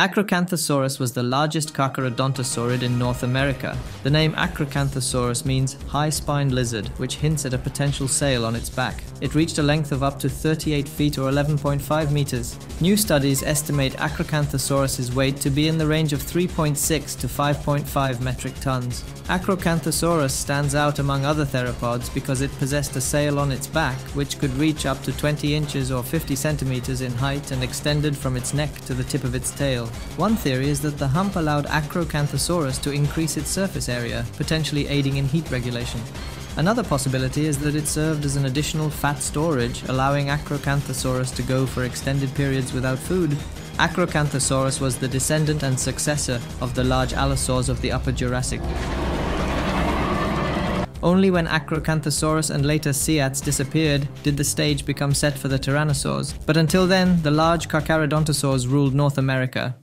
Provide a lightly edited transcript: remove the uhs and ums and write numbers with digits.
Acrocanthosaurus was the largest carcharodontosaurid in North America. The name Acrocanthosaurus means high-spined lizard, which hints at a potential sail on its back. It reached a length of up to 38 feet or 11.5 meters. New studies estimate Acrocanthosaurus's weight to be in the range of 3.6 to 5.5 metric tons. Acrocanthosaurus stands out among other theropods because it possessed a sail on its back, which could reach up to 20 inches or 50 centimeters in height and extended from its neck to the tip of its tail. One theory is that the hump allowed Acrocanthosaurus to increase its surface area, potentially aiding in heat regulation. Another possibility is that it served as an additional fat storage, allowing Acrocanthosaurus to go for extended periods without food. Acrocanthosaurus was the descendant and successor of the large allosaurs of the Upper Jurassic. Only when Acrocanthosaurus and later Siats disappeared did the stage become set for the Tyrannosaurs, but until then, the large Carcharodontosaurs ruled North America.